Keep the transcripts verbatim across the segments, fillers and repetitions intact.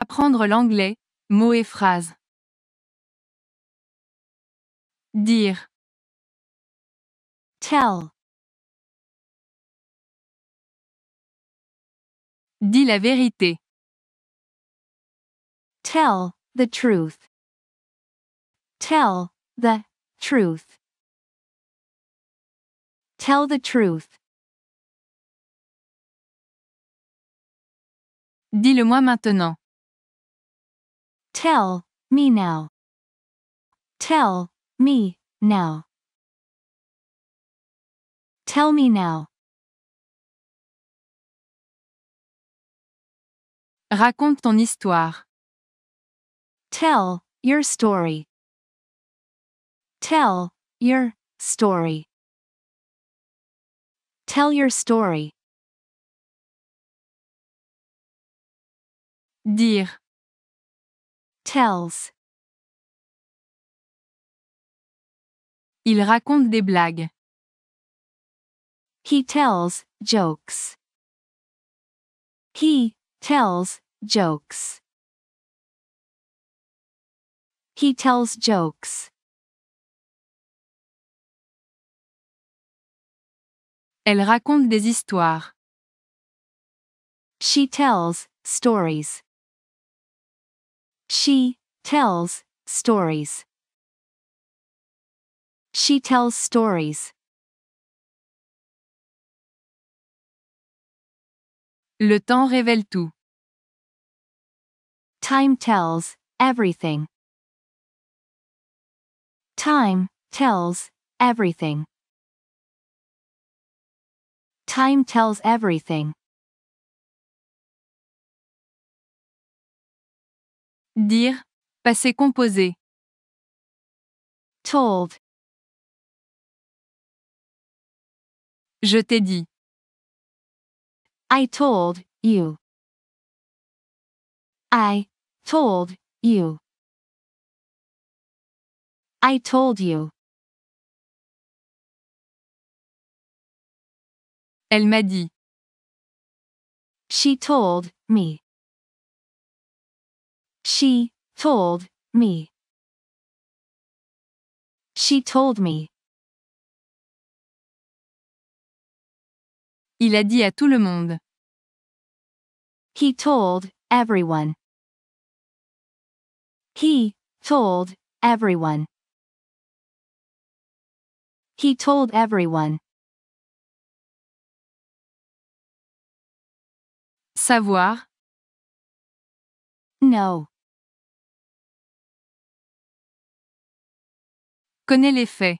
Apprendre l'anglais, mots et phrases. Dire. Tell. Dis la vérité. Tell the truth. Tell the truth. Tell the truth. Dis-le-moi maintenant. Tell me now. Tell me now. Tell me now. Raconte ton histoire. Tell your story. Tell your story. Tell your story. Dire. Tells. Il raconte des blagues. He tells jokes. He tells jokes. He tells jokes. Elle raconte des histoires. She tells stories. She tells stories. She tells stories. Le temps révèle tout. Time tells everything. Time tells everything. Time tells everything. Dire, passé composé. Told. Je t'ai dit. I told you. I told you. I told you. Elle m'a dit. She told me. She told me. She told me. Il a dit à tout le monde. He told everyone. He told everyone. He told everyone. Savoir. No. Connais les faits.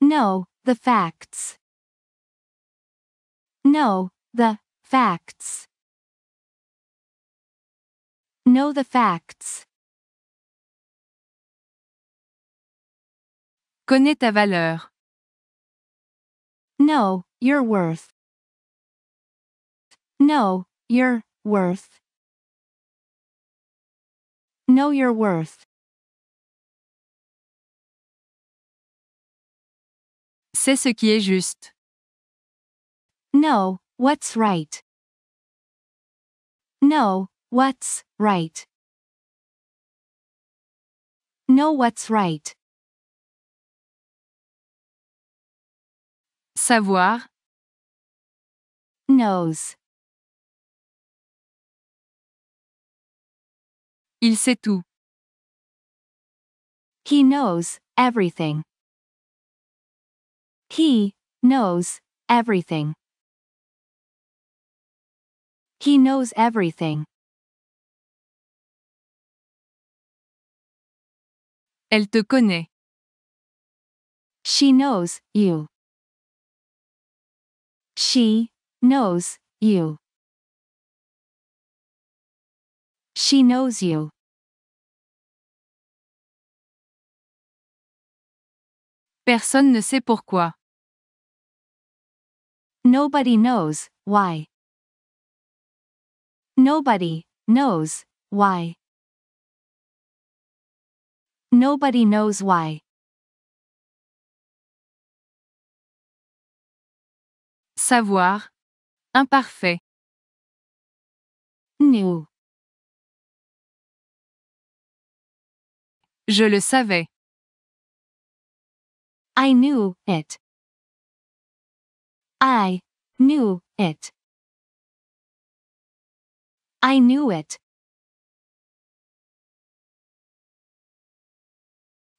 Know the facts. Know the facts. Know the facts. Connais ta valeur. Know your worth. Know your worth. Know your worth. C'est ce qui est juste. Know what's right. Know what's right. Know what's right. Savoir. Knows. Il sait tout. He knows everything. He knows everything. He knows everything. Elle te connaît. She knows you. She knows you. She knows you. Personne ne sait pourquoi. Nobody knows why. Nobody knows why. Nobody knows why. Savoir. Imparfait. New. Je le savais. I knew it. I knew it. I knew it.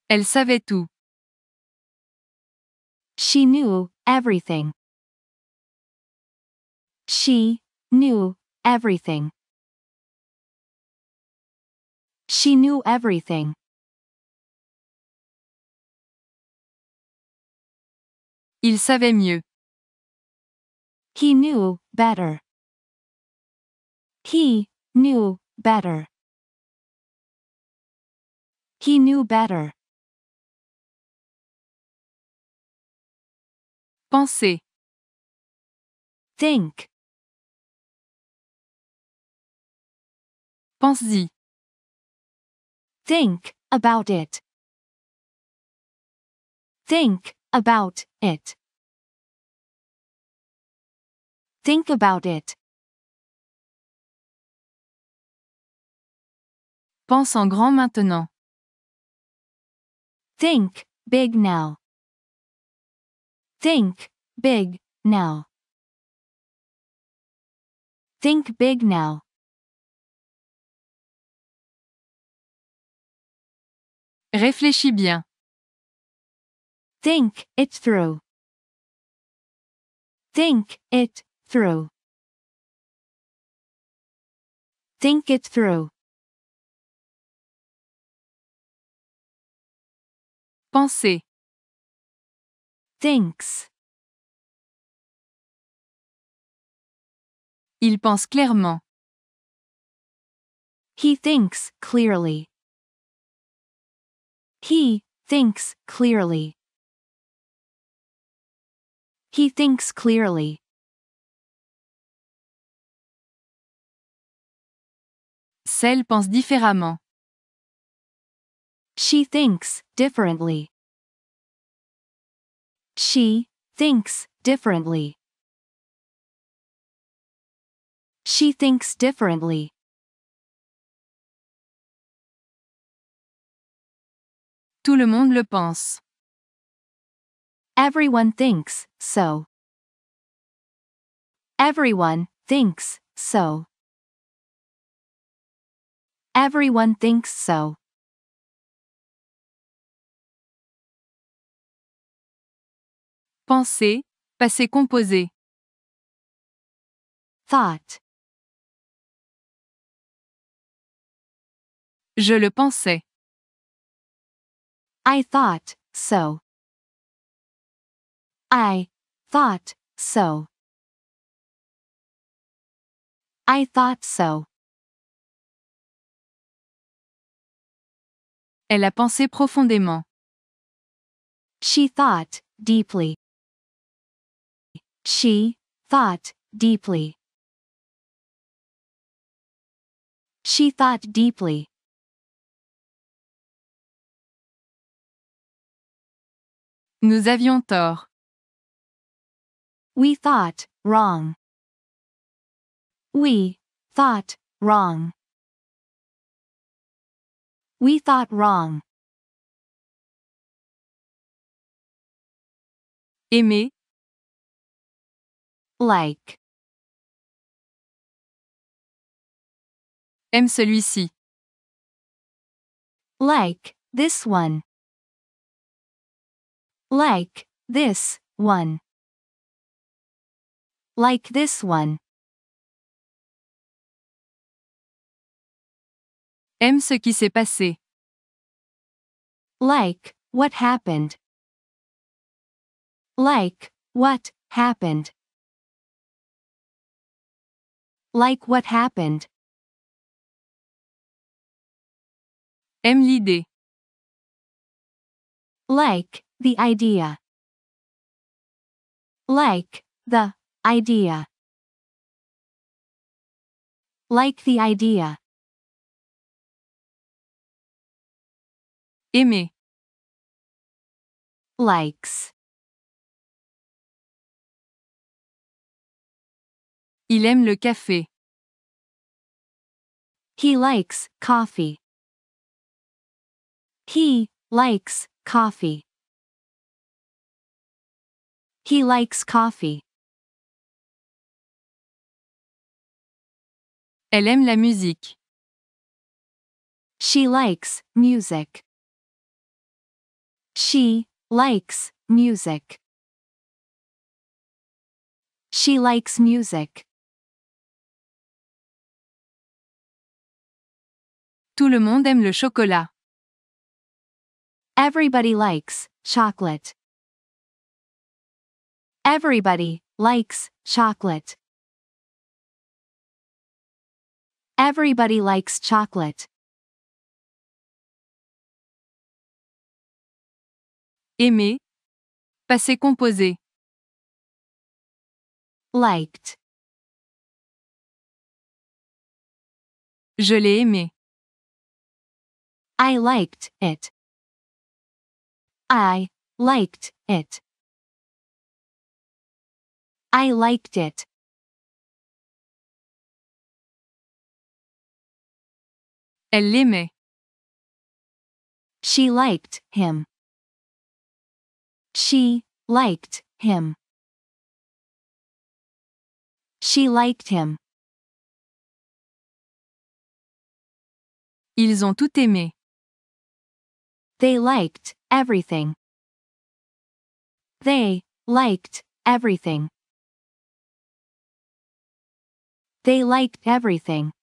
Elle savait tout. She knew everything. She knew everything. She knew everything. Il savait mieux. He knew better. He knew better. He knew better. Penser. Think. Pense-y. Think about it. Think about it. Think about it. Pense en grand maintenant. Think big now. Think big now. Think big now. Réfléchis bien. Think it through. Think it through. Think it through. Penser. Thinks. Il pense clairement. He thinks clearly. He thinks clearly. He thinks clearly. Celle pense différemment. She thinks differently. She thinks differently. She thinks differently. Tout le monde le pense. Everyone thinks so. Everyone thinks so. Everyone thinks so. Penser, passé composé. Thought. Je le pensais. I thought so. I thought so. I thought so. Elle a pensé profondément. She thought deeply. She thought deeply. She thought deeply. Nous avions tort. We thought wrong. We thought wrong. We thought wrong. Aimer. Like. Aime celui-ci. Like this one. Like this one. Like this one. Aime ce qui s'est passé. Like what happened. Like what happened. Like what happened. Aime l'idée. Like the idea. Like the idea. Like the idea. Aimer. Likes. Il aime le café. He likes coffee. He likes coffee. He likes coffee. Elle aime la musique. She likes music. She likes music. She likes music. Tout le monde aime le chocolat. Everybody likes chocolate. Everybody likes chocolate. Everybody likes chocolate. Aimer. Passé composé. Liked. Je l'ai aimé. I liked it. I liked it. I liked it. Elle l'aimait. She liked him. She liked him. She liked him. Ils ont tout aimé. They liked everything. They liked everything. They liked everything.